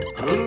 Hehehehe